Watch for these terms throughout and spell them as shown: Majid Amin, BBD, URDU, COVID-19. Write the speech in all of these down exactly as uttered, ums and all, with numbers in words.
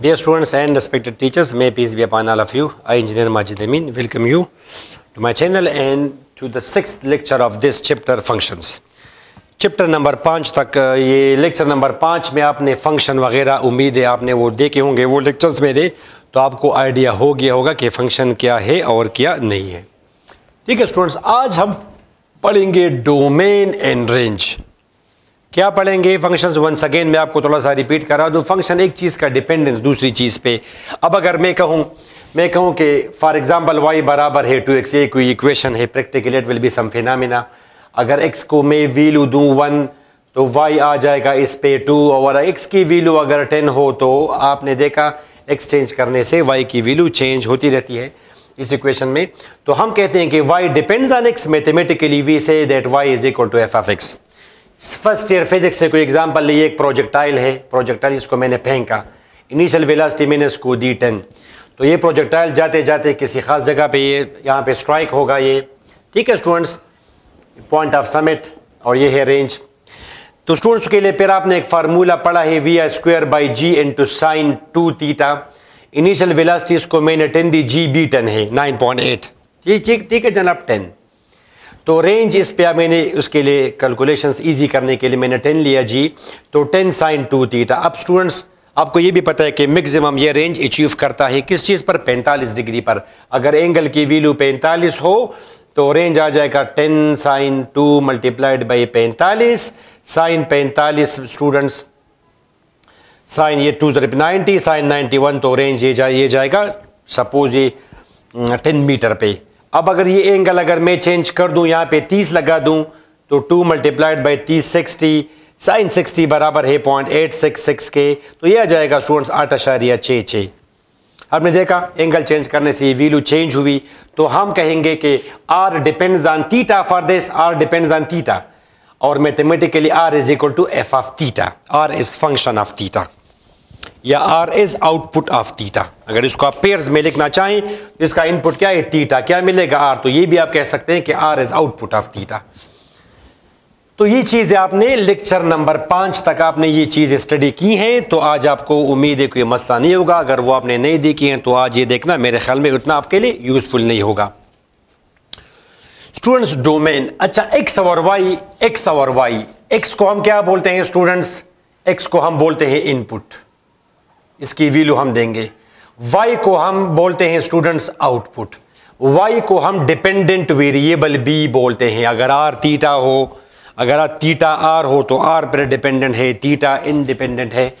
Dear students and respected teachers, may peace be upon all of you. I, Engineer Majid Amin, welcome you to my channel and to the sixth lecture of this chapter functions. Chapter number पाँच तक ये lecture number पाँच में आपने function वगैरह उम्मीद है आपने वो देखे होंगे, वो lectures मेरे, तो आपको idea हो गया होगा कि function क्या है और क्या नहीं है. ठीक है students, आज हम पढ़ेंगे domain and range. क्या पढ़ेंगे फंक्शंस. वंस अगेन मैं आपको थोड़ा सा रिपीट करा दूँ, फंक्शन एक चीज़ का डिपेंडेंस दूसरी चीज़ पे. अब अगर मैं कहूँ मैं कहूँ कि फॉर एग्जांपल वाई बराबर है टू एक्स, ये कोई इक्वेशन है practically, it will be some phenomena. अगर एक्स को मैं वैल्यू दूँ वन तो वाई आ जाएगा इस पे टू, और एक्स की वैल्यू अगर टेन हो तो आपने देखा एक्स चेंज करने से वाई की वैल्यू चेंज होती रहती है इस इक्वेशन में. तो हम कहते हैं कि y depends on x. Mathematically we say that y is equal to F of x. First year physics से कोई एग्जांपल लिए, एक प्रोजेक्टाइल है, प्रोजेक्टाइल इसको मैंने फेंका, इनिशियल वेलोसिटी मैंने इसको दी टेन, तो ये प्रोजेक्टाइल जाते जाते किसी खास जगह पे ये यहाँ पे स्ट्राइक होगा ये. ठीक है स्टूडेंट्स, पॉइंट ऑफ समिट, और ये है रेंज. तो स्टूडेंट्स के लिए फिर आपने एक फार्मूला पढ़ा है, we are square by ji into sine two theta. Initial velocity इसको मैंने टेन दी, जी बी टेन है नाइन पॉइंट एट. ठीक ठीक है जनाब टेन. तो रेंज इस पे मैंने उसके लिए कैलकुलेशंस इजी करने के लिए मैंने टेन लिया जी, तो टेन साइन टू थीटा. अब स्टूडेंट्स आपको ये भी पता है कि मैक्सिमम ये रेंज अचीव करता है किस चीज़ पर, पैंतालीस डिग्री पर. अगर एंगल की वैल्यू पैंतालीस हो तो रेंज आ जाएगा ten sine two multiplied by पैंतालीस साइन पैंतालीस स्टूडेंट्स साइन ये टू जरिए नाइन्टी साइन नाइन्टी वन, तो रेंज ये जा ये जाएगा सपोज ये टेन मीटर पे. अब अगर ये एंगल अगर मैं चेंज कर दूं, यहाँ पे तीस लगा दूं, तो टू मल्टीप्लाइड बाई तीस सिक्सटी साइन सिक्सटी बराबर है पॉइंट एट सिक्स सिक्स के, तो यह आ जाएगा स्टूडेंट्स आठ अशारिया छः छः. आपने देखा एंगल चेंज करने से ये वैल्यू चेंज हुई. तो हम कहेंगे कि are depends on theta for this, are depends on theta, और mathematically are is equal to F of theta. Are is function of theta या R is output of theta. अगर इसको आप पेयर्स में लिखना चाहें, इसका इनपुट क्या है थीटा, क्या मिलेगा R, तो ये भी आप कह सकते हैं कि R is output of theta. तो ये चीज़ें आपने लेक्चर नंबर पाँच तक आपने ये चीज़ें स्टडी की हैं, तो आज आपको उम्मीद है कोई मसला नहीं होगा. अगर वो आपने नहीं देखी हैं तो आज ये देखना मेरे ख्याल में उतना आपके लिए यूजफुल नहीं होगा. स्टूडेंट्स डोमेन, अच्छा एक्स और वाई, एक्स और वाई, एक्स को हम क्या बोलते हैं स्टूडेंट्स, एक्स को हम बोलते हैं इनपुट, इसकी वैल्यू हम देंगे. वाई को हम बोलते हैं स्टूडेंट्स आउटपुट. वाई को हम डिपेंडेंट वेरिएबल बी बोलते हैं. अगर आर थीटा हो, अगर आर थीटा आर हो तो आर पर डिपेंडेंट है, थीटा इनडिपेंडेंट है,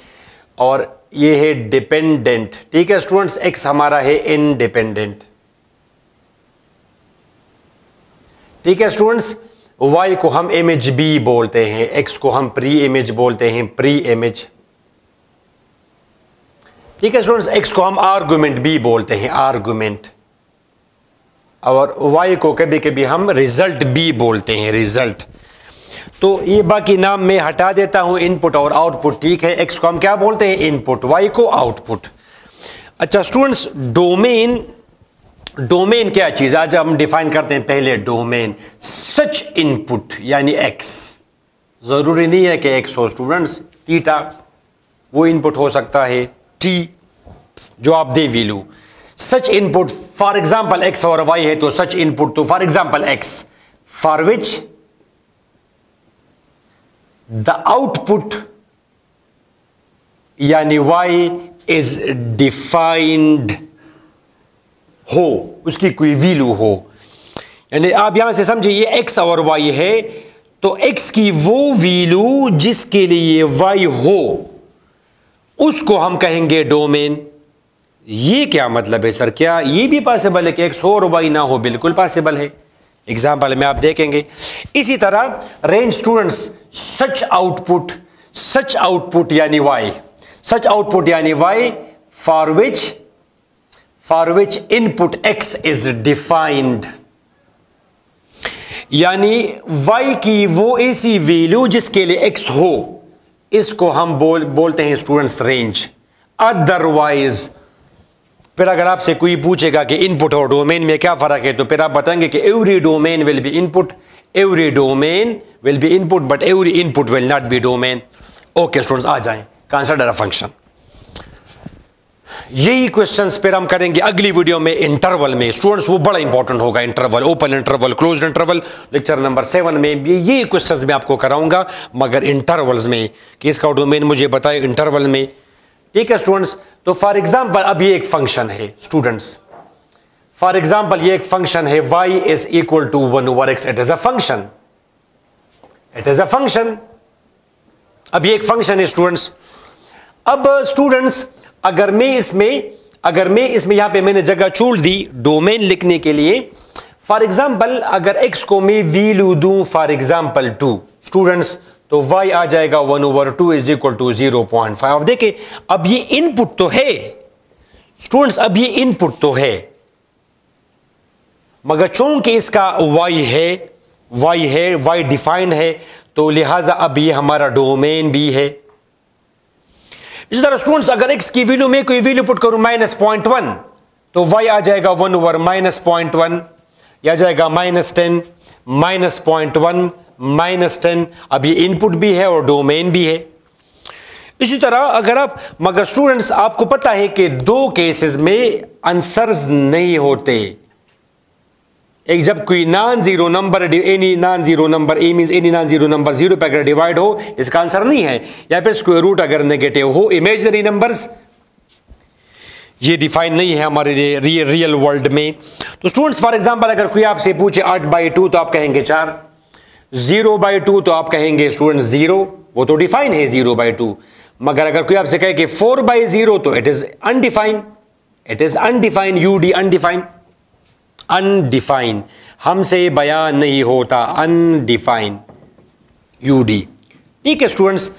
और ये है डिपेंडेंट. ठीक है स्टूडेंट्स, एक्स हमारा है इनडिपेंडेंट. ठीक है स्टूडेंट्स, वाई को हम इमेज बी बोलते हैं, एक्स को हम प्री इमेज बोलते हैं, प्री इमेज. ठीक है स्टूडेंट्स, एक्स को हम आर्गुमेंट बी बोलते हैं, आर्गुमेंट, और वाई को कभी कभी हम रिजल्ट बी बोलते हैं, रिजल्ट. तो ये बाकी नाम मैं हटा देता हूं, इनपुट और आउटपुट. ठीक है, एक्स को हम क्या बोलते हैं इनपुट, वाई को आउटपुट. अच्छा स्टूडेंट्स डोमेन, डोमेन क्या चीज़ आज हम डिफाइन करते हैं. पहले डोमेन सच इनपुट यानी एक्स, ज़रूरी नहीं है कि एक्स हो स्टूडेंट्स, थीटा वो इनपुट हो सकता है, टी जो आप दे value. Such input for example x और वाई है, तो सच इनपुट तो for example x for which the output यानी वाई इज डिफाइंड हो, उसकी कोई वैल्यू हो. यानी आप यहां से समझिए ये एक्स और वाई है, तो एक्स की वो वैल्यू जिसके लिए वाई हो उसको हम कहेंगे डोमेन. ये क्या मतलब है सर, क्या ये भी पॉसिबल है कि एक्स हो और वाई ना हो? बिल्कुल पॉसिबल है, एग्जाम्पल में आप देखेंगे. इसी तरह range students such output, such output यानी वाई, सच आउटपुट यानी Y for which for which input x is defined, यानी वाई की वो ऐसी वैल्यू जिसके लिए एक्स हो, इसको हम बोल बोलते हैं स्टूडेंट्स रेंज. अदरवाइज फिर अगर आपसे कोई पूछेगा कि इनपुट और डोमेन में क्या फ़र्क है, तो फिर आप बताएंगे कि every domain will be input, every domain will be input but every input will not be domain. Okay students आ जाएं, कंसीडर अ फंक्शन. यही क्वेश्चंस पर हम करेंगे अगली वीडियो में इंटरवल में। स्टूडेंट्स वो बड़ा इंपॉर्टेंट होगा interval, open interval, closed interval. Lecture number seven में यही क्वेश्चंस मैं आपको कराऊंगा मगर इंटरवल्स में, कि इसका डोमेन मुझे बताए इंटरवल में। ठीक है स्टूडेंट्स, तो फॉर एग्जाम्पल अब ये एक फंक्शन है स्टूडेंट्स, फॉर एग्जाम्पल ये एक फंक्शन है Y is equal to one over x. It is a function, it is a function. अब ये एक फंक्शन है स्टूडेंट्स। अब स्टूडेंट्स अगर मैं इसमें अगर मैं इसमें यहां पे मैंने जगह छोड़ दी डोमेन लिखने के लिए। फॉर एग्जांपल अगर एक्स को मैं वैल्यू दूं फॉर एग्जांपल टू स्टूडेंट्स, तो वाई आ जाएगा one over two is equal to zero point five. देखिए अब ये इनपुट तो है स्टूडेंट्स, अब ये इनपुट तो है मगर चूंकि इसका वाई है वाई है वाई डिफाइन है, तो लिहाजा अब ये हमारा डोमेन भी है। इस तरह स्टूडेंट्स अगर x की वैल्यू में कोई वैल्यू पुट करूं माइनस पॉइंट वन, तो y आ जाएगा one over minus point one, या जाएगा minus ten minus point one minus ten. अब ये इनपुट भी है और डोमेन भी है। इसी तरह अगर आप, मगर स्टूडेंट्स आपको पता है कि दो केसेस में आंसर्स नहीं होते। एक जब कोई non zero number, any non zero number, a means any non zero number zero पे अगर डिवाइड हो इसका आंसर नहीं है, या फिर स्क्वायर रूट अगर नेगेटिव हो। इमेजिनरी नंबर्स ये डिफाइन नहीं है हमारे लिए रियल वर्ल्ड में। तो स्टूडेंट्स फॉर एग्जांपल अगर कोई आपसे पूछे आठ बाई टू तो आप कहेंगे चार, जीरो बाई टू तो आप कहेंगे स्टूडेंट्स जीरो, वो तो डिफाइन है जीरो बाई टू। मगर अगर कोई आपसे कहे कि फोर बाई जीरो तो it is undefined, it is undefined, you d undefined, undefined हमसे बयान नहीं होता, अनडिफाइन यूडी। ठीक है स्टूडेंट्स,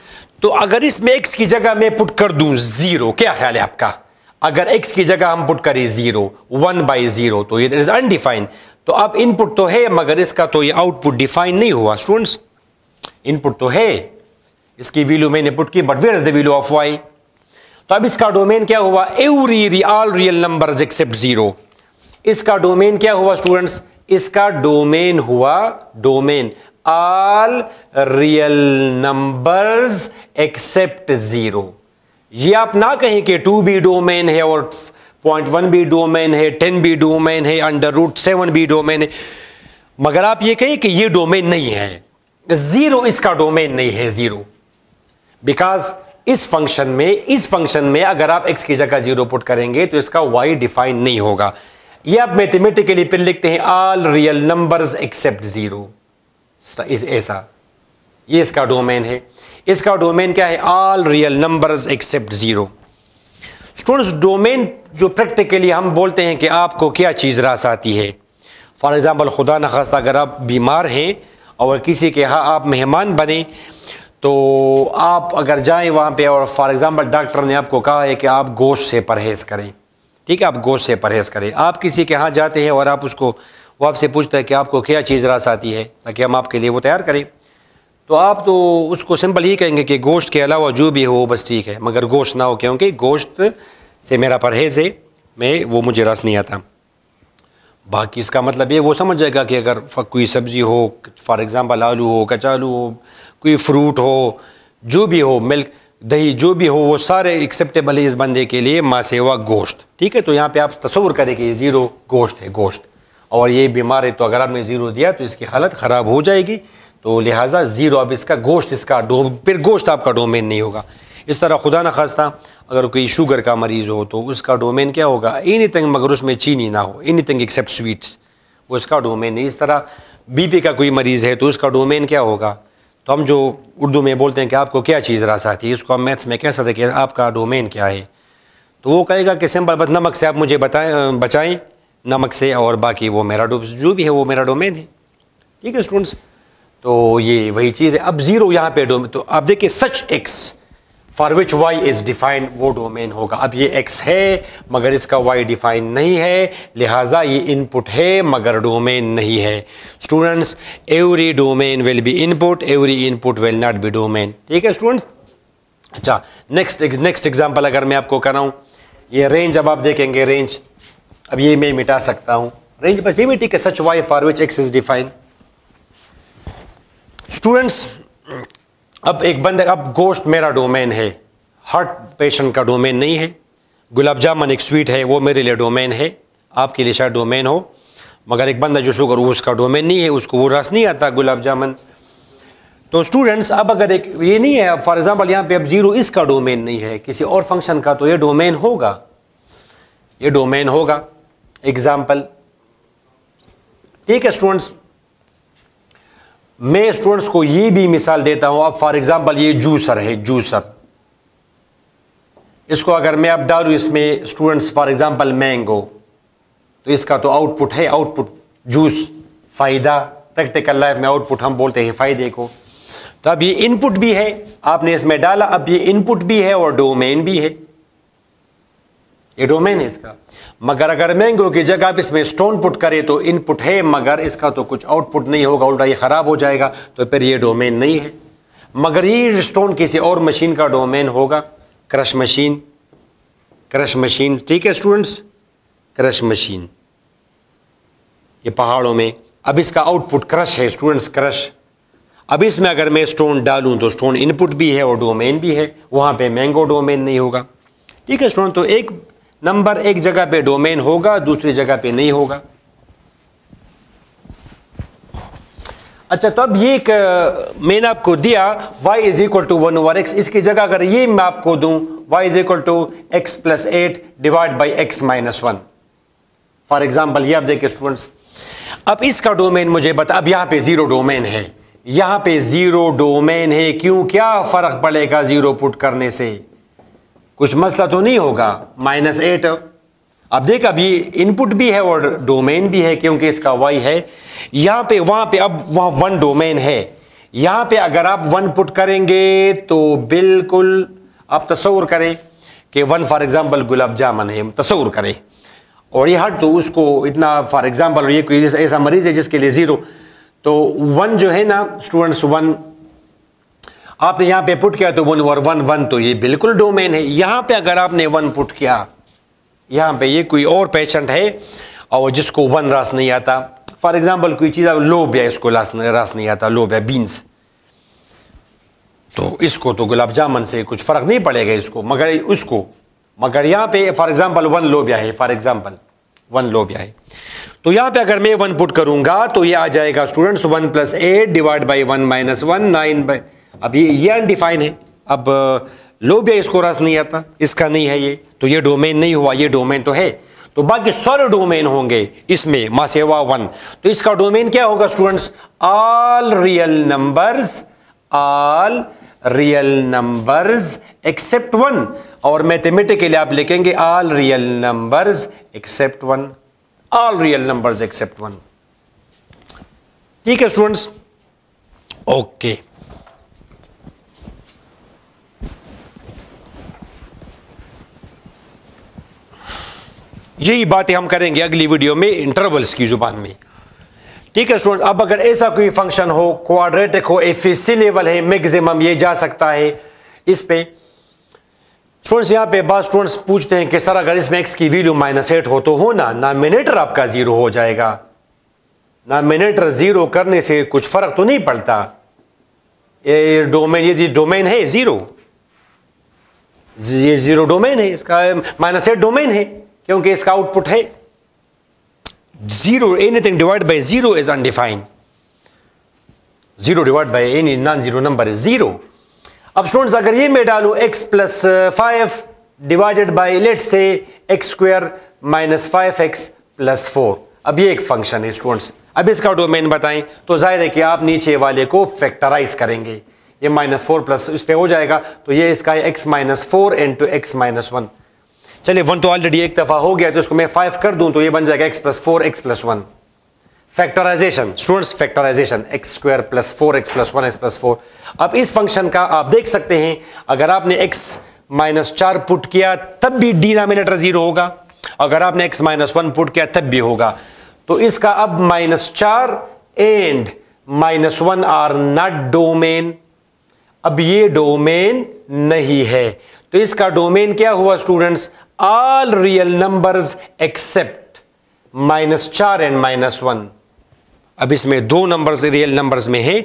तो अगर इसमें x की जगह मैं पुट कर दूं जीरो, क्या ख्याल है आपका? अगर x की जगह हम पुट करें जीरो, वन बाई जीरो, तो इट इज अनडिफाइन। तो अब इनपुट तो है मगर इसका तो ये आउटपुट डिफाइन नहीं हुआ स्टूडेंट्स। इनपुट तो है, इसकी वैल्यू मैंने पुट की, but where is the value of y? तो अब इसका डोमेन क्या हुआ? Every all real numbers except zero. इसका डोमेन क्या हुआ स्टूडेंट्स? इसका डोमेन हुआ domain all real numbers except zero. ये आप ना कहें कि टू भी डोमेन है और पॉइंट वन भी डोमेन है, टेन भी डोमेन है, अंडर रूट सेवन भी डोमेन है, मगर आप ये कहें कि ये डोमेन नहीं है जीरो, इसका डोमेन नहीं है जीरो। बिकॉज इस फंक्शन में इस फंक्शन में अगर आप एक्स की जगह जीरो पुट करेंगे तो इसका वाई डिफाइन नहीं होगा। ये आप मैथमेटिकली फिर लिखते हैं all real numbers except zero, ऐसा। ये इसका डोमेन है, इसका डोमेन क्या है? All real numbers except zero. Students domain जो प्रैक्टिकली हम बोलते हैं कि आपको क्या चीज़ रास आती है। फॉर एग्जांपल खुदा न खास्ता अगर आप बीमार हैं और किसी के यहाँ आप मेहमान बने, तो आप अगर जाएँ वहाँ पर और फॉर एग्ज़ाम्पल डॉक्टर ने आपको कहा है कि आप गोश्त से परहेज़ करें, ठीक है, आप गोश्त से परहेज़ करें। आप किसी के यहाँ जाते हैं और आप उसको, वो आपसे पूछता है कि आपको क्या चीज़ रास आती है ताकि हम आपके लिए वो तैयार करें, तो आप तो उसको सिंपल ही कहेंगे कि गोश्त के अलावा जो भी हो बस ठीक है, मगर गोश्त ना हो, क्योंकि गोश्त से मेरा परहेज़ है, मैं वो मुझे रास नहीं आता। बाकी इसका मतलब ये वो समझ जाएगा कि अगर कोई सब्ज़ी हो, फॉर एग्ज़ाम्पल आलू हो, कचालू हो, कोई फ्रूट हो, जो भी हो, मिल्क, दही, जो भी हो, वो सारे एक्सेप्टेबल है इस बंदे के लिए मासेवा गोश्त। ठीक है, तो यहाँ पे आप तस्वुर करें कि ये ज़ीरो गोश्त है, गोश्त, और ये बीमार है, तो अगर आपने ज़ीरो दिया तो इसकी हालत ख़राब हो जाएगी, तो लिहाजा ज़ीरो। अब इसका गोश्त, इसका डो फिर गोश्त आपका डोमेन नहीं होगा। इस तरह खुदा न खास्ता अगर कोई शुगर का मरीज़ हो तो उसका डोमेन क्या होगा? एनी थिंग, मगर उसमें चीनी ना हो, एनी थिंग एक्सेप्ट स्वीट्स, वो इसका डोमेन है। इस तरह बी पी का कोई मरीज़ है तो उसका डोमेन क्या होगा? तो हम जो उर्दू में बोलते हैं कि आपको क्या चीज़ रास आती है, इसको हम मैथ्स में कह सकते हैं कि आपका डोमेन क्या है। तो वो कहेगा कि सिंपल बस नमक से आप मुझे बताएं, बचाएं नमक से, और बाकी वो मेरा डो जो भी है वो मेरा डोमेन है। ठीक है स्टूडेंट्स, तो ये वही चीज़ है। अब ज़ीरो यहाँ पे डोमेन, तो आप देखिए such x for which y is defined, वो डोमेन होगा। अब ये एक्स है मगर इसका वाई डिफाइन नहीं है, लिहाजा ये इनपुट है मगर डोमेन नहीं है। Students every domain will be input, every input will not be domain. ठीक है स्टूडेंट्स, अच्छा नेक्स्ट नेक्स्ट एग्जांपल अगर मैं आपको कराऊं, ये रेंज, अब आप देखेंगे रेंज, अब ये मैं मिटा सकता हूँ रेंज बस ये भी। ठीक है, such y for which x is defined. Students अब एक बंदे, अब गोश्त मेरा डोमेन है, हार्ट पेशेंट का डोमेन नहीं है, गुलाब जामुन एक स्वीट है, वो मेरे लिए डोमेन है, आपके लिए शायद डोमेन हो, मगर एक बंदा जो शुगर वो उसका डोमेन नहीं है, उसको वो रस नहीं आता गुलाब जामुन। तो स्टूडेंट्स अब अगर एक ये नहीं है, फॉर एग्जांपल यहाँ पे अब जीरो इसका डोमेन नहीं है किसी और फंक्शन का, तो ये डोमेन होगा, ये डोमेन होगा एग्जाम्पल। ठीक है स्टूडेंट्स, मैं स्टूडेंट्स को ये भी मिसाल देता हूँ। अब फॉर एग्जाम्पल ये जूसर है, जूसर इसको अगर मैं अब डालूँ इसमें स्टूडेंट्स फॉर एग्जाम्पल मैंगो, तो इसका तो आउटपुट है, आउटपुट जूस, फ़ायदा, प्रैक्टिकल लाइफ में आउटपुट हम बोलते हैं फ़ायदे को। तो अब ये इनपुट भी है, आपने इसमें डाला, अब ये इनपुट भी है और डोमेन भी है, ये डोमेन है इसका। मगर अगर मैंगो की जगह आप इसमें स्टोन पुट करें तो इनपुट है मगर इसका तो कुछ आउटपुट नहीं होगा, उल्टा ये ख़राब हो जाएगा, तो फिर ये डोमेन नहीं है। मगर ये स्टोन किसी और मशीन का डोमेन होगा, क्रश मशीन, क्रश मशीन। ठीक है स्टूडेंट्स, क्रश मशीन ये पहाड़ों में, अब इसका आउटपुट क्रश है स्टूडेंट्स, क्रश। अब इसमें अगर मैं स्टोन डालूं तो स्टोन इनपुट भी है और डोमेन भी है, वहाँ पे मैंगो डोमेन नहीं होगा। ठीक है स्टूडेंट, तो एक नंबर एक जगह पे डोमेन होगा, दूसरी जगह पे नहीं होगा। अच्छा, तो अब ये एक मैंने आपको दिया y is equal to one over x, इसकी जगह अगर ये मैं आपको दूं y is equal to x plus eight divide by x minus one, for example ये आप देखिए स्टूडेंट्स। अब इसका डोमेन मुझे बता, अब यहाँ पे जीरो डोमेन है, यहाँ पे जीरो डोमेन है, क्यों, क्या फर्क पड़ेगा जीरो पुट करने से, कुछ मसला तो नहीं होगा। माइनस एट, अब देख अब ये इनपुट भी है और डोमेन भी है क्योंकि इसका वाई है। यहाँ पे वहाँ पे अब वहाँ वन डोमेन है, यहाँ पे अगर आप वन पुट करेंगे तो बिल्कुल आप तस्वर करें कि one for example gulab jamun है, तस्वर करें, और ये हट तो उसको इतना फॉर एग्जांपल ये कोई ऐसा मरीज है जिसके लिए ज़ीरो, तो वन जो है ना स्टूडेंट्स, वन आपने यहाँ पे पुट किया तो वन और वन वन, तो ये बिल्कुल डोमेन है। यहाँ पे अगर आपने वन पुट किया, यहाँ पे ये कोई और पेशेंट है और जिसको वन रास नहीं आता, फॉर एग्जांपल कोई चीज़ लोबिया, इसको रास नहीं आता, लोबिया बीन्स, तो इसको तो गुलाब जामुन से कुछ फ़र्क नहीं पड़ेगा इसको, मगर उसको मगर यहाँ पे फॉर एग्जांपल वन लोबिया है, फॉर एग्जांपल वन लोबिया है, तो यहाँ पे अगर मैं वन पुट करूँगा तो ये आ जाएगा students one plus eight divide by one minus one, nine by, अब ये ये अनडिफाइन है, अब लोबिया इसको रस नहीं आता, इसका नहीं है ये, तो ये डोमेन नहीं हुआ, ये डोमेन तो है, तो बाकी सारे डोमेन होंगे इसमें मासेवा वन। तो इसका डोमेन क्या होगा students, all real numbers, all real numbers except one, और मैथमेटिकली आप लिखेंगे all real numbers except one, all real numbers except one. ठीक है स्टूडेंट्स, ओके। यही बातें हम करेंगे अगली वीडियो में इंटरवल्स की जुबान में। ठीक है स्टूडेंट, अब अगर ऐसा कोई फंक्शन हो, क्वाड्रेटिक हो, एफिसी लेवल है, मैक्सिमम ये जा सकता है इस पे। स्टूडेंट्स यहाँ पे बात स्टूडेंट्स पूछते हैं कि सर अगर इसमें एक्स की वैल्यू माइनस एट हो तो हो ना, नॉमिनेटर आपका जीरो हो जाएगा, नॉमिनेटर जीरो करने से कुछ फर्क तो नहीं पड़ता, ये डोमेन, ये डोमेन है जीरो, ये जीरो डोमेन है, इसका माइनस एट डोमेन है क्योंकि इसका आउटपुट है zero, anything divide by zero is undefined, zero divide by any non zero number is zero. अब स्टूडेंट्स अगर ये मैं डालू x plus five divided by let say x square minus five x plus four, अब ये एक function है students, अब इसका डोमेन बताएं तो जाहिर है कि आप नीचे वाले को फैक्टराइज करेंगे, ये माइनस फोर प्लस इस पर हो जाएगा, तो ये इसका x minus four into x minus one, चलिए वन तो ऑलरेडी एक दफा हो गया, तो इसको मैं फाइव कर दूं तो ये बन जाएगा x plus four x plus one, factorization students, factorization x square plus four x plus one x plus four. अब इस फंक्शन का आप देख सकते हैं अगर आपने एक्स माइनस चार पुट किया तब भी डिनोमिनेटर जीरो होगा, अगर आपने एक्स माइनस वन पुट किया तब भी होगा, तो इसका अब माइनस चार and minus one are not domain, अब ये डोमेन नहीं है, तो इसका डोमेन क्या हुआ students, all real numbers except minus चार एंड माइनस वन। अब इसमें दो नंबर्स रियल नंबर्स में हैं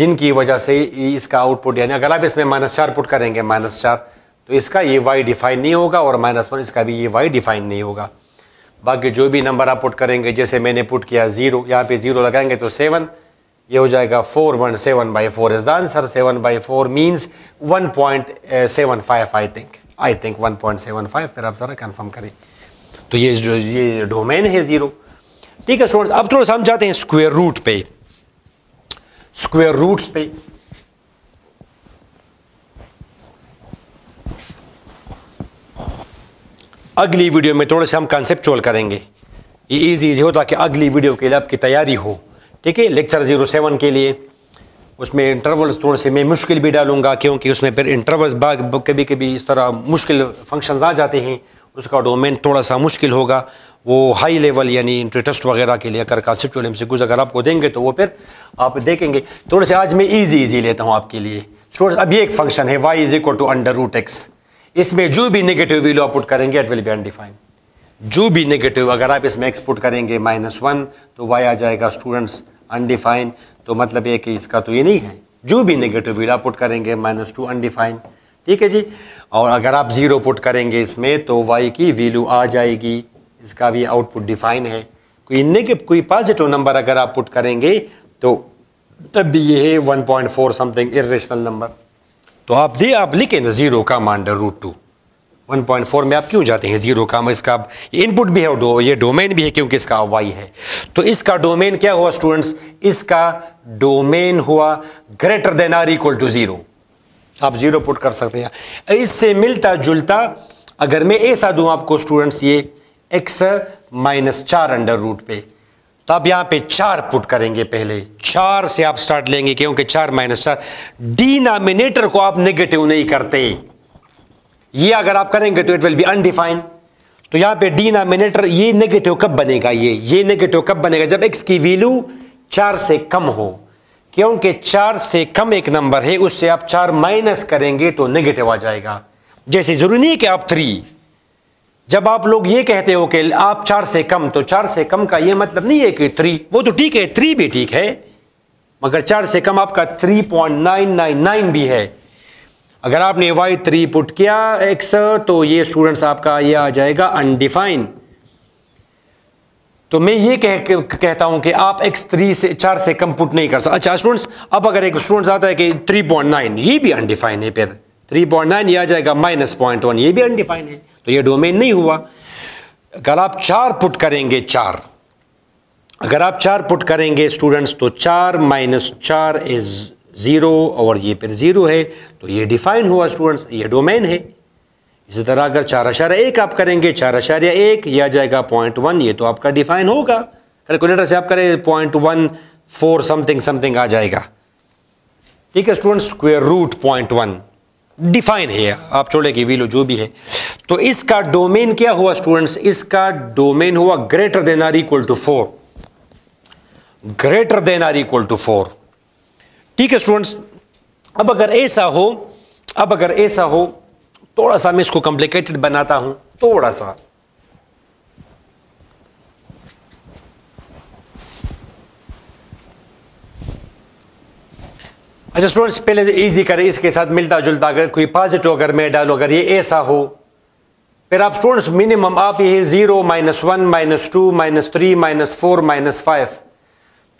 जिनकी वजह से इसका आउटपुट, यानी अगर आप इसमें माइनस चार पुट करेंगे माइनस चार तो इसका ये वाई डिफाइन नहीं होगा और माइनस वन, इसका भी ये वाई डिफाइन नहीं होगा। बाकी जो भी नंबर आप पुट करेंगे, जैसे मैंने पुट किया ज़ीरो, यहाँ पे ज़ीरो लगाएंगे तो सेवन, ये हो जाएगा four one seven by four is the answer. Seven by four means one point seven five, I think I think one point seven five. फिर आप ज़रा कन्फर्म करें। तो ये जो ये डोमेन है ज़ीरो। ठीक है स्टूडेंट्स, अब थोड़ा समझाते हैं स्क्वायर रूट पे, स्क्वायर रूट्स पे। अगली वीडियो में थोड़े से हम कंसेप्चुअल करेंगे, ये इजी इजी हो ताकि अगली वीडियो के लिए आपकी तैयारी हो। ठीक है, लेक्चर जीरो सेवन के लिए उसमें इंटरवल्स थोड़े से मैं मुश्किल भी डालूंगा, क्योंकि उसमें फिर इंटरवल्स बाग कभी कभी इस तरह मुश्किल फंक्शंस आ जाते हैं, उसका डोमेन थोड़ा सा मुश्किल होगा। वो हाई लेवल यानी इंट्री टेस्ट वगैरह के लिए अगर कॉन्सेप्चुअल एमसीक्यूज अगर आपको देंगे तो वो फिर आप देखेंगे। थोड़े से आज मैं ईजी ईजी लेता हूँ आपके लिए स्टूडेंट्स। अब ये एक फंक्शन है Y is equal to under root x. इसमें जो भी नेगेटिव वैल्यू आप पुट करेंगे इट विल बी अनडिफाइंड। जो भी नेगेटिव अगर आप इसमें एक्स पुट करेंगे माइनस वन तो वाई आ जाएगा स्टूडेंट्स अनडिफाइंड। तो मतलब ये कि इसका तो ये नहीं है। जो भी नेगेटिव वैल्यू आप पुट करेंगे माइनस टू अनडिफाइंड। ठीक है जी, और अगर आप ज़ीरो पुट करेंगे इसमें तो वाई की वैल्यू आ जाएगी, इसका भी आउटपुट डिफाइन है। कोई नेगेटिव कोई पॉजिटिव नंबर अगर आप पुट करेंगे तो तब भी ये है one point four something irrational number. तो आप दे आप लिखें जीरो का under root two. One point four में आप क्यों जाते हैं, जीरो का इसका इनपुट भी है और डो, ये डोमेन भी है क्योंकि इसका वाई है। तो इसका डोमेन क्या हुआ स्टूडेंट्स, इसका डोमेन हुआ greater than or equal to zero. आप जीरो पुट कर सकते हैं। इससे मिलता जुलता अगर मैं ऐसा दूं आपको स्टूडेंट्स, ये एक्स माइनस चार अंडर रूट पे, तो आप यहाँ पे चार पुट करेंगे। पहले चार से आप स्टार्ट लेंगे क्योंकि चार माइनस चार, डिनोमिनेटर को आप नेगेटिव नहीं करते। ये अगर आप करेंगे तो इट विल बी अनडिफाइंड। तो यहाँ पे डिनोमिनेटर ये नेगेटिव कब बनेगा, ये ये नेगेटिव कब बनेगा, जब एक्स की वैल्यू चार से कम हो, क्योंकि चार से कम एक नंबर है, उससे आप चार माइनस करेंगे तो नेगेटिव आ जाएगा। जैसे जरूरी नहीं है कि आप थ्री, जब आप लोग ये कहते हो कि आप चार से कम, तो चार से कम का ये मतलब नहीं है कि थ्री, वो तो ठीक है थ्री भी ठीक है, मगर चार से कम आपका three point nine nine nine भी है। अगर आपने वाई थ्री पुट किया एक्स, तो ये स्टूडेंट्स आपका ये आ जाएगा अनडिफाइंड। तो मैं ये कह, कह, कहता हूं कि आप एक्स थ्री से चार से कम पुट नहीं कर सकते। अच्छा स्टूडेंट्स, अब अगर एक स्टूडेंट्स आता है कि थ्री पॉइंट नाइन ये भी अनडिफाइंड है, फिर थ्री पॉइंट नाइन ये आ जाएगा माइनस पॉइंट वन, ये भी अनडिफाइंड है, तो ये डोमेन नहीं हुआ। अगर आप चार पुट करेंगे, चार अगर आप चार पुट करेंगे स्टूडेंट्स, तो चार माइनस चार इज ज़ीरो और ये फिर ज़ीरो है, तो ये डिफाइन हुआ स्टूडेंट्स, ये डोमेन है। इसी तरह अगर चार अशारिया एक आप करेंगे, चार अशारिया एक यह आ जाएगा पॉइंट वन, ये तो आपका डिफाइन होगा। कैलकुलेटर से आप करें point one four something something आ जाएगा। ठीक है students, square root point one define है, आप छोड़े की वैल्यू जो भी है। तो इसका डोमेन क्या हुआ स्टूडेंट्स, इसका डोमेन हुआ greater than or equal to four, greater than or equal to four. ठीक है स्टूडेंट्स, अब अगर ऐसा हो, अब अगर ऐसा हो थोड़ा सा मैं इसको कॉम्प्लिकेटेड बनाता हूं थोड़ा सा। अच्छा स्टूडेंट्स, पहले इजी करें, इसके साथ मिलता जुलता अगर कोई पॉजिटिव अगर मैं डालू, अगर ये ऐसा हो, फिर आप स्टूडेंट्स मिनिमम आप ये zero minus one minus two minus three minus four minus five,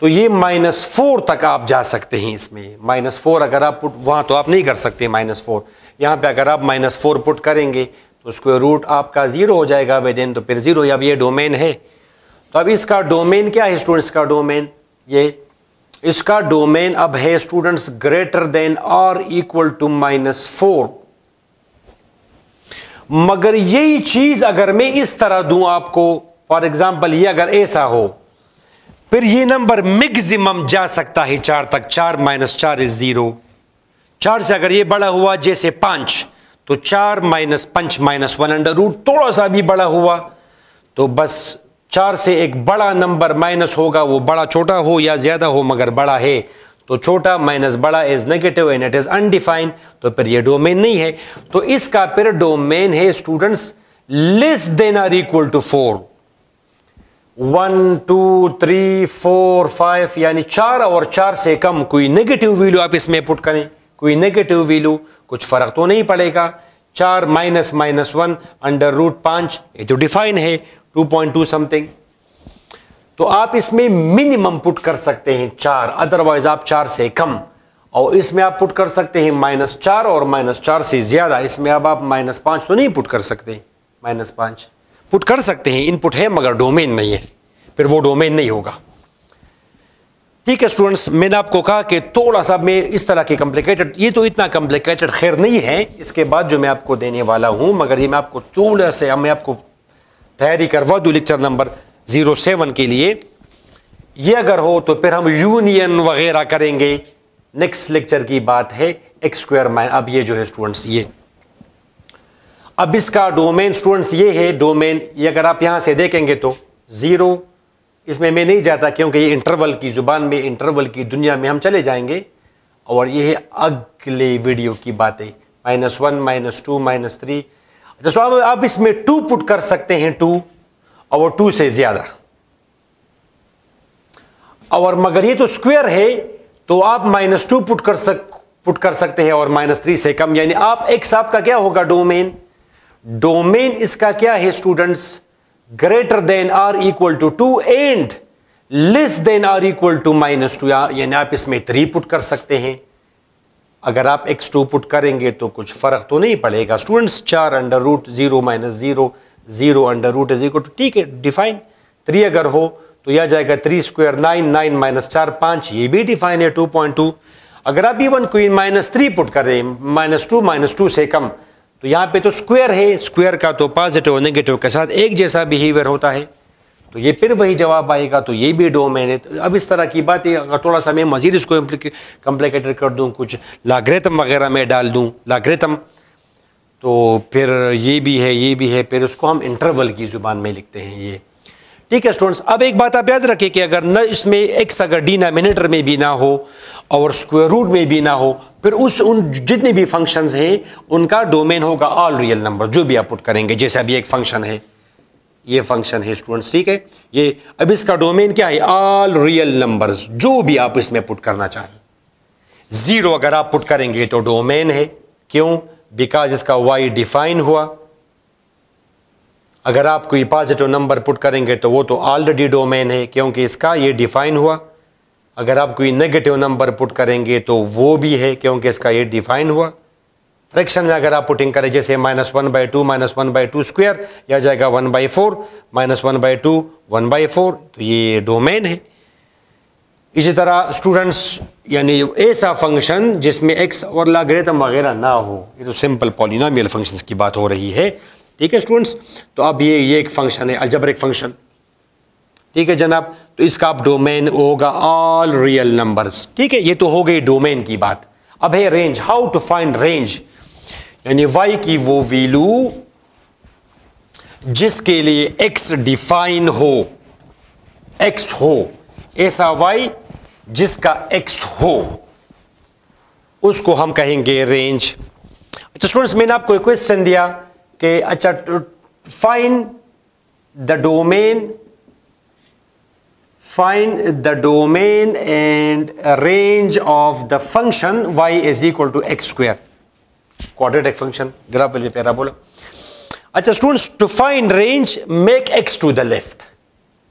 तो ये माइनस फोर तक आप जा सकते हैं। इसमें माइनस फोर अगर आप पुट, वहाँ तो आप नहीं कर सकते माइनस फोर, यहाँ पे अगर आप माइनस फोर पुट करेंगे तो स्क्वायर रूट आपका जीरो हो जाएगा विदिन, तो फिर जीरो। अब ये डोमेन है, तो अब इसका डोमेन क्या है स्टूडेंट्स, का डोमेन ये, इसका डोमेन अब है स्टूडेंट्स ग्रेटर देन और इक्वल टू माइनस फोर। मगर यही चीज अगर मैं इस तरह दूं आपको, फॉर एग्जाम्पल ये अगर ऐसा हो, फिर ये नंबर मैक्सिमम जा सकता है चार तक, चार माइनस चार इज जीरो, चार से अगर ये बड़ा हुआ जैसे पांच, तो चार माइनस पांच माइनस वन अंडर रूट थोड़ा सा भी बड़ा हुआ, तो बस चार से एक बड़ा नंबर माइनस होगा, वो बड़ा छोटा हो या ज्यादा हो मगर बड़ा है, तो छोटा माइनस बड़ा is negative and it is undefined, तो फिर ये डोमेन नहीं है। तो इसका फिर डोमेन है students less than or equal to four, one two three four five, यानी चार और चार से कम कोई नेगेटिव वैल्यू आप इसमें पुट करें, कोई नेगेटिव वैल्यू कुछ फर्क तो नहीं पड़ेगा, चार minus minus one under root पाँच, ये तो डिफाइन है टू पॉइंट टू समथिंग। तो आप इसमें मिनिमम पुट कर सकते हैं चार, अदरवाइज आप चार से कम, और इसमें आप पुट कर सकते हैं माइनस चार और माइनस चार से ज्यादा। इसमें अब आप माइनस पाँच तो नहीं पुट कर सकते, माइनस पाँच पुट कर सकते हैं, इनपुट है मगर डोमेन नहीं है, फिर वो डोमेन नहीं होगा। ठीक है स्टूडेंट्स, मैंने आपको कहा कि थोड़ा सा मैं इस तरह के कॉम्प्लिकेटेड, ये तो इतना कॉम्प्लिकेटेड खैर नहीं है इसके बाद जो मैं आपको देने वाला हूं, मगर ये मैं आपको थोड़ा से मैं आपको तैयारी करवा दूं लेक्चर नंबर जीरो सेवन के लिए। ये अगर हो तो फिर हम यूनियन वगैरह करेंगे, नेक्स्ट लेक्चर की बात है एक्स स्क्वायर माइनस। अब ये जो है स्टूडेंट्स, ये अब इसका डोमेन स्टूडेंट्स ये है डोमेन, ये अगर आप यहाँ से देखेंगे तो ज़ीरो, इसमें मैं नहीं जाता क्योंकि ये इंटरवल की ज़ुबान में, इंटरवल की दुनिया में हम चले जाएंगे, और ये है अगले वीडियो की बात है minus one minus two minus three. तो आप, आप इसमें टू पुट कर सकते हैं, टू और टू से ज़्यादा, और मगर ये तो स्क्वायर है तो आप माइनस टू पुट कर सक पुट कर सकते हैं और माइनस थ्री से कम, यानी आप एक्स आपका क्या होगा डोमेन, डोमेन इसका क्या है students greater than or equal to two and less than or equal to minus two, यानी आप इसमें थ्री पुट कर सकते हैं। अगर आप एक्स टू पुट करेंगे तो कुछ फर्क तो नहीं पड़ेगा स्टूडेंट्स, चार under root zero minus zero, zero under root is equal to, ठीक है डिफाइन। थ्री अगर हो तो यह जाएगा three square nine, nine minus चार पाँच, ये भी डिफाइन है टू पॉइंट टू। अगर आप इवन कोई माइनस थ्री पुट करें, माइनस टू माइनस टू से कम, तो यहाँ पे तो स्क्वायर है, स्क्वायर का तो पॉजिटिव और नेगेटिव के साथ एक जैसा बिहेवियर होता है, तो ये फिर वही जवाब आएगा, तो ये भी डोमेन है। तो अब इस तरह की बात है, अगर थोड़ा सा मैं मजीद इसको कॉम्प्लिकेटेड कर दूँ, कुछ लॉगरिथम वगैरह में डाल दूँ लॉगरिथम, तो फिर ये भी है ये भी है, फिर उसको हम इंटरवल की ज़ुबान में लिखते हैं ये। ठीक है स्टूडेंट्स, अब एक बात आप याद रखें कि अगर न इसमें एक्स अगर डिनोमिनेटर में भी ना हो और स्क्वायर रूट में भी ना हो, फिर उस उन जितने भी फंक्शंस हैं उनका डोमेन होगा ऑल रियल नंबर, जो भी आप पुट करेंगे। जैसे अभी एक फंक्शन है, ये फंक्शन है स्टूडेंट्स, ठीक है ये, अब इसका डोमेन क्या है ऑल रियल नंबर्स, जो भी आप इसमें पुट करना चाहें। जीरो अगर आप पुट करेंगे तो डोमेन है, क्यों, बिकॉज इसका वाई डिफाइन हुआ। अगर आप कोई पॉजिटिव नंबर पुट करेंगे तो वो तो ऑलरेडी डोमेन है, क्योंकि इसका ये डिफाइन हुआ। अगर आप कोई नेगेटिव नंबर पुट करेंगे तो वो भी है, क्योंकि इसका ये डिफाइन हुआ। फ्रैक्शन में अगर आप पुटिंग करें, जैसे minus one by two minus one by two square, या जाएगा one by four minus one by two one by four, तो ये डोमेन है। इसी तरह स्टूडेंट्स, यानी ऐसा फंक्शन जिसमें एक्स और लॉगरिथम वगैरह ना हो, ये तो सिंपल पॉलिनोमियल फंक्शंस की बात हो रही है। ठीक है स्टूडेंट्स, तो अब ये ये एक फंक्शन है अलजेब्रिक फंक्शन, ठीक है जनाब, तो इसका आप डोमेन होगा ऑल रियल नंबर्स। ठीक है, ये तो हो गई डोमेन की बात। अब है range, how to find range, यानी वाई की वो वैल्यू जिसके लिए एक्स डिफाइन हो, एक्स हो ऐसा वाई जिसका एक्स हो, उसको हम कहेंगे रेंज। अच्छा स्टूडेंट्स, मैंने आपको एक क्वेश्चन दिया कि अच्छा find the domain, find the domain and range of the function y is equal to x square, quadratic function graph वाली पैराबोला। अच्छा students, to find range make x to the left,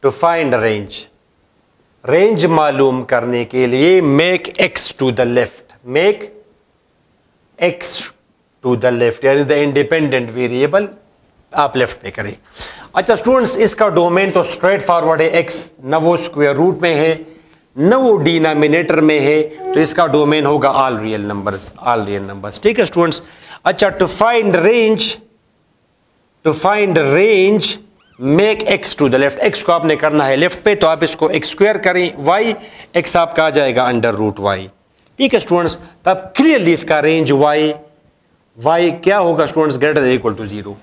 to find range, range मालूम करने के लिए make x to the left, make x to the left, यानी the independent variable आप left पे करें। अच्छा स्टूडेंट्स, इसका डोमेन तो स्ट्रेट फॉरवर्ड है एक्स, न वो स्क्वायर रूट में है न वो डिनोमिनेटर में है, तो इसका डोमेन होगा all real numbers, all real numbers. ठीक है स्टूडेंट्स, अच्छा to find range, to find range make x to the left, x को आपने करना है लेफ्ट पे, तो आप इसको एक्स स्क्वायर करें, वाई एक्स आपका आ जाएगा अंडर रूट वाई। ठीक है स्टूडेंट्स, तब क्लियरली इसका रेंज वाई, वाई क्या होगा students greater than equal to zero,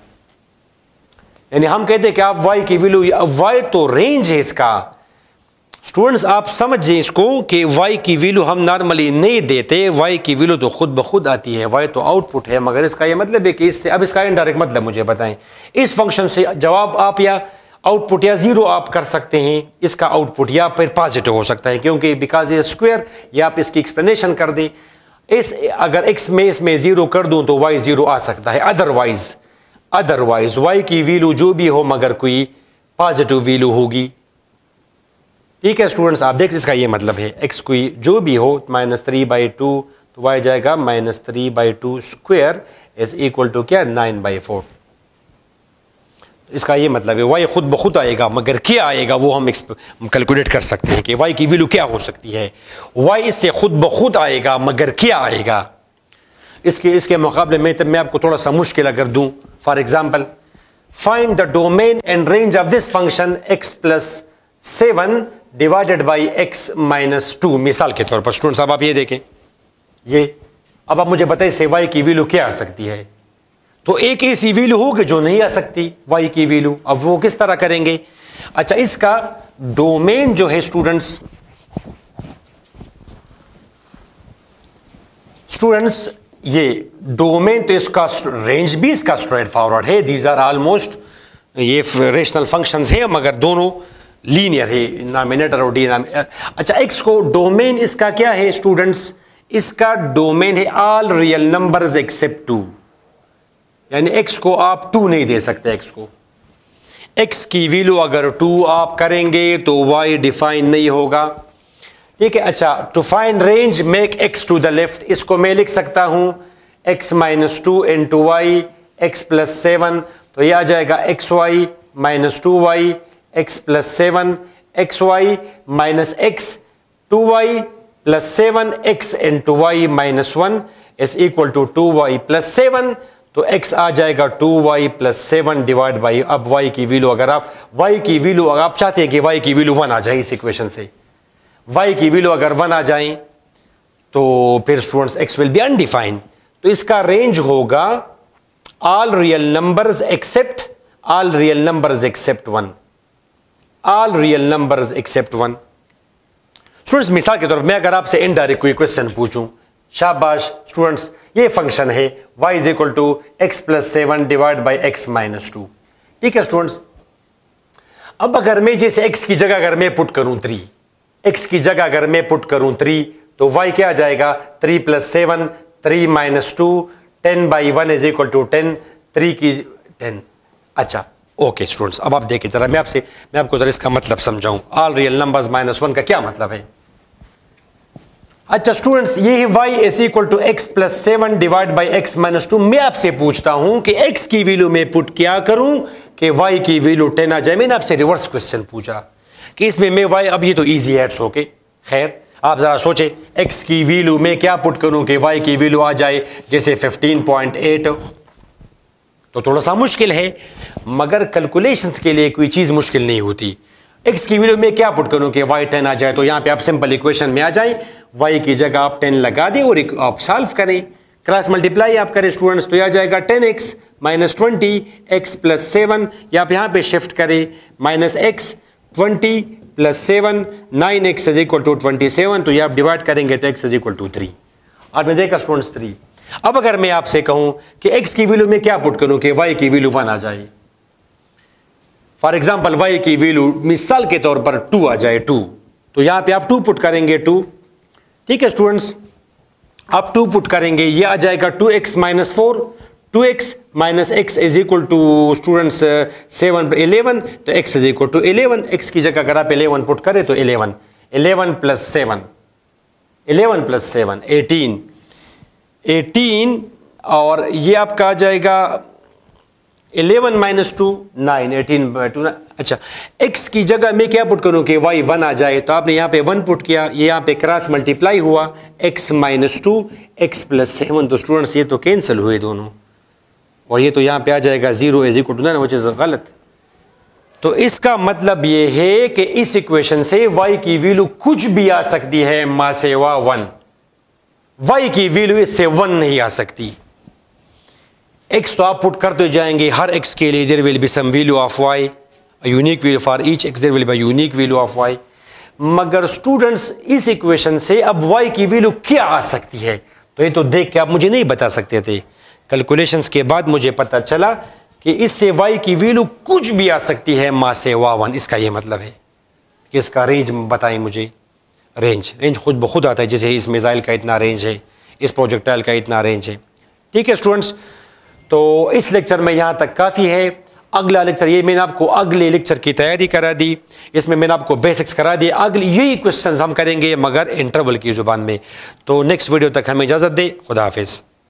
यानी हम कहते हैं कि आप वाई की वैल्यू, वाई तो रेंज है इसका। स्टूडेंट्स आप समझिए इसको कि वाई की वैल्यू हम नॉर्मली नहीं देते, वाई की वैल्यू तो खुद ब खुद आती है, वाई तो आउटपुट है, मगर इसका ये मतलब है कि इससे, अब इसका इनडायरेक्ट मतलब मुझे बताएं, इस फंक्शन से जवाब आप या आउटपुट या जीरो आप कर सकते हैं, इसका आउटपुट या फिर पॉजिटिव हो सकता है, क्योंकि बिकॉज ये स्क्वायर, या आप इसकी एक्सप्लेनेशन कर दें। इस अगर एक्स में इसमें ज़ीरो कर दूं तो वाई ज़ीरो आ सकता है। अदरवाइज़ अदरवाइज़ वाई की वैल्यू जो भी हो मगर कोई पॉजिटिव वैल्यू होगी। ठीक है स्टूडेंट्स, आप देख इसका ये मतलब है एक्स कोई जो भी हो माइनस थ्री बाई टू तो वाई जाएगा minus three by two square is equal to क्या नाइन बाई फोर। इसका ये मतलब है वाई खुद ब खुद आएगा मगर क्या आएगा वो हम कैलकुलेट कर सकते हैं कि वाई की वैल्यू क्या हो सकती है। वाई इससे खुद ब खुद आएगा मगर क्या आएगा इसके इसके मुकाबले में। तब मैं आपको थोड़ा सा मुश्किल अगर दूं, for example find the domain and range of this function x plus seven divided by x minus two. मिसाल के तौर पर स्टूडेंट साहब आप ये देखें, ये अब आप मुझे बताइए से वाई की वैल्यू क्या आ सकती है। तो एक ऐसी वैल्यू होगी जो नहीं आ सकती वाई की वैल्यू। अब वो किस तरह करेंगे? अच्छा, इसका डोमेन जो है स्टूडेंट्स स्टूडेंट्स ये डोमेन तो इसका रेंज भी इसका स्ट्रेट फॉरवर्ड है। दीज आर ऑलमोस्ट ये रेशनल फंक्शंस हैं मगर दोनों लीनियर है, नॉमिनेटर और डिनोमिनेटर। अच्छा, एक्स को डोमेन इसका क्या है स्टूडेंट्स? इसका डोमेन है all real numbers except two, यानी x को आप टू नहीं दे सकते। x को x की वैल्यू अगर टू आप करेंगे तो y डिफाइन नहीं होगा। ठीक है, अच्छा to find range make x to the left, इसको मैं लिख सकता हूं x minus two into y x plus seven, तो यह आ जाएगा x y minus two y x plus seven x y minus x two y plus seven x into y minus one is equal to two y plus seven. तो x आ जाएगा two y plus seven divide by, अब y की value अगर आप y की value अगर आप चाहते हैं कि y की वैल्यू वन आ जाए इस इक्वेशन से, y की वैल्यू अगर वन आ जाए तो फिर students x will be undefined. तो इसका रेंज होगा all real numbers except all real numbers except one all real numbers except one. Students मिसाल के तौर पर मैं अगर आपसे इनडायरेक्ट कोई क्वेश्चन पूछूं, शाबाश स्टूडेंट्स ये फंक्शन है y is equal to x plus seven divide by x minus two. ठीक है स्टूडेंट्स, अब अगर मैं जैसे x की जगह अगर मैं पुट करूं थ्री, x की जगह अगर मैं पुट करूं थ्री तो y क्या आ जाएगा three plus seven three minus two ten by one is equal to ten three की टेन। अच्छा ओके स्टूडेंट्स, अब आप देखिए जरा मैं आपसे मैं आपको जरा इसका मतलब समझाऊं all real numbers minus one का क्या मतलब है। अच्छा स्टूडेंट्स, ये है y is equal to x plus seven divide by x minus two. मैं आपसे पूछता हूं कि x की वैल्यू में पुट क्या करूं कि y की वैल्यू टेन आ जाए। मैंने आपसे रिवर्स क्वेश्चन पूछा कि इसमें मैं y, अब ये तो इजी है सो के खैर आप जरा सोचे x की वैल्यू में क्या पुट करूं कि y की वैल्यू आ जाए जैसे फिफ्टीन पॉइंट एट। तो थोड़ा सा मुश्किल है मगर कैलकुलेशंस के लिए कोई चीज़ मुश्किल नहीं होती। x की वैल्यू में क्या पुट करूं कि y टेन आ जाए, तो यहाँ पे आप सिंपल इक्वेशन में आ जाए y की जगह आप टेन लगा दें और आप सॉल्व करें, क्रॉस मल्टीप्लाई आप करें स्टूडेंट्स, तो यह आ जाएगा ten x minus twenty x plus seven, या आप यहाँ पे शिफ्ट करें minus x twenty plus seven nine x is equal to twenty seven, तो ये आप डिवाइड करेंगे तो x is equal to three. आपने देखा स्टूडेंट्स थ्री। अब अगर मैं आपसे कहूँ कि एक्स की वैल्यू में क्या पुट करूँ कि वाई की वैल्यू वन आ जाए, फॉर एग्जाम्पल वाई की वैल्यू मिसाल के तौर पर टू आ जाए टू, तो यहाँ पे आप टू पुट करेंगे टू। ठीक है स्टूडेंट्स, आप टू पुट करेंगे ये आ जाएगा two x minus four two x minus x is equal to students seven eleven, तो x is equal to eleven. X की जगह अगर आप इलेवन पुट करें तो eleven eleven plus seven eleven plus seven eighteen eighteen, और ये आपका आ जाएगा eleven minus two nine eighteen by two. अच्छा, x की जगह मैं क्या पुट करूं कि y वन आ जाए, तो आपने यहाँ पे वन पुट किया, ये यहाँ पे क्रॉस मल्टीप्लाई हुआ x minus two x plus seven, तो स्टूडेंट्स ये तो कैंसिल हुए दोनों, और ये तो यहाँ पे आ जाएगा zero is equal to nine, वो चीज़ गलत। तो इसका मतलब ये है कि इस इक्वेशन से y की वैल्यू कुछ भी आ सकती है मासेवा वन, y की वैल्यू इससे वन नहीं आ सकती। x तो आप पुट करते जाएंगे, हर x के लिए there will be some value of y, a unique value for each x, there will be a unique value of y। मगर स्टूडेंट्स इस इक्वेशन से अब y की वैल्यू क्या आ सकती है तो ये तो देख के आप मुझे नहीं बता सकते थे, कैलकुलेशंस के बाद मुझे पता चला कि इससे y की वैल्यू कुछ भी आ सकती है मासेवा वन। इसका ये मतलब है कि इसका रेंज बताएं मुझे। रेंज रेंज खुद ब खुद आता है, जैसे इस मिसाइल का इतना रेंज है, इस प्रोजेक्टाइल का इतना रेंज है। ठीक है स्टूडेंट्स, तो इस लेक्चर में यहाँ तक काफ़ी है। अगला लेक्चर, ये मैंने आपको अगले लेक्चर की तैयारी करा दी, इसमें मैंने आपको बेसिक्स करा दिए। अगले यही क्वेश्चंस हम करेंगे मगर इंटरवल की ज़ुबान में। तो नेक्स्ट वीडियो तक हमें इजाज़त दे। खुदा हाफिज़।